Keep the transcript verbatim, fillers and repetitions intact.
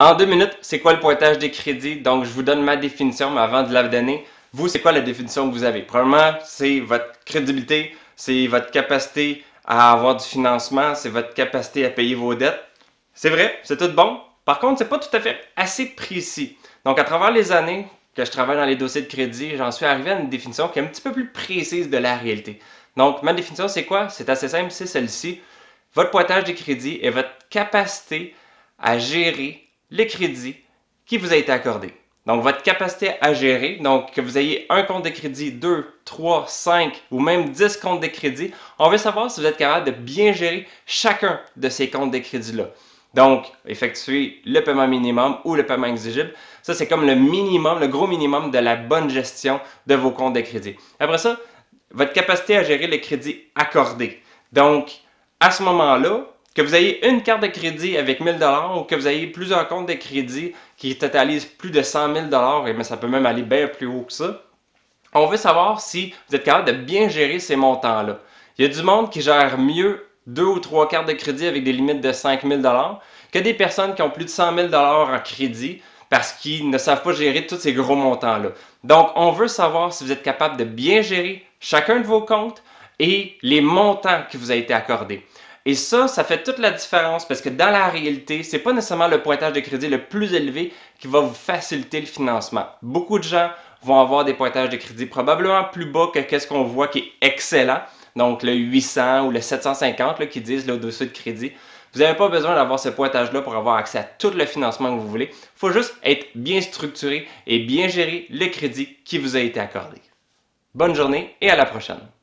En deux minutes, c'est quoi le pointage des crédits? Donc, je vous donne ma définition, mais avant de la donner, vous, c'est quoi la définition que vous avez? Premièrement, c'est votre crédibilité, c'est votre capacité à avoir du financement, c'est votre capacité à payer vos dettes. C'est vrai, c'est tout bon. Par contre, c'est pas tout à fait assez précis. Donc, à travers les années que je travaille dans les dossiers de crédit, j'en suis arrivé à une définition qui est un petit peu plus précise de la réalité. Donc, ma définition, c'est quoi? C'est assez simple, c'est celle-ci. Votre pointage des crédits est votre capacité à gérer les crédits qui vous a été accordé. Donc, votre capacité à gérer, donc que vous ayez un compte de crédit, deux, trois, cinq ou même dix comptes de crédit, on veut savoir si vous êtes capable de bien gérer chacun de ces comptes de crédit-là. Donc, effectuer le paiement minimum ou le paiement exigible, ça c'est comme le minimum, le gros minimum de la bonne gestion de vos comptes de crédit. Après ça, votre capacité à gérer les crédits accordés. Donc, à ce moment-là, que vous ayez une carte de crédit avec mille dollars ou que vous ayez plusieurs comptes de crédit qui totalisent plus de cent mille dollars, mais ça peut même aller bien plus haut que ça, on veut savoir si vous êtes capable de bien gérer ces montants-là. Il y a du monde qui gère mieux deux ou trois cartes de crédit avec des limites de cinq mille dollars que des personnes qui ont plus de cent mille dollars en crédit parce qu'ils ne savent pas gérer tous ces gros montants-là. Donc, on veut savoir si vous êtes capable de bien gérer chacun de vos comptes et les montants qui vous ont été accordés. Et ça, ça fait toute la différence parce que dans la réalité, c'est pas nécessairement le pointage de crédit le plus élevé qui va vous faciliter le financement. Beaucoup de gens vont avoir des pointages de crédit probablement plus bas que qu'est-ce qu'on voit qui est excellent, donc le huit cents ou le sept cent cinquante là, qui disent là, au-dessus de crédit. Vous n'avez pas besoin d'avoir ce pointage-là pour avoir accès à tout le financement que vous voulez. Il faut juste être bien structuré et bien gérer le crédit qui vous a été accordé. Bonne journée et à la prochaine!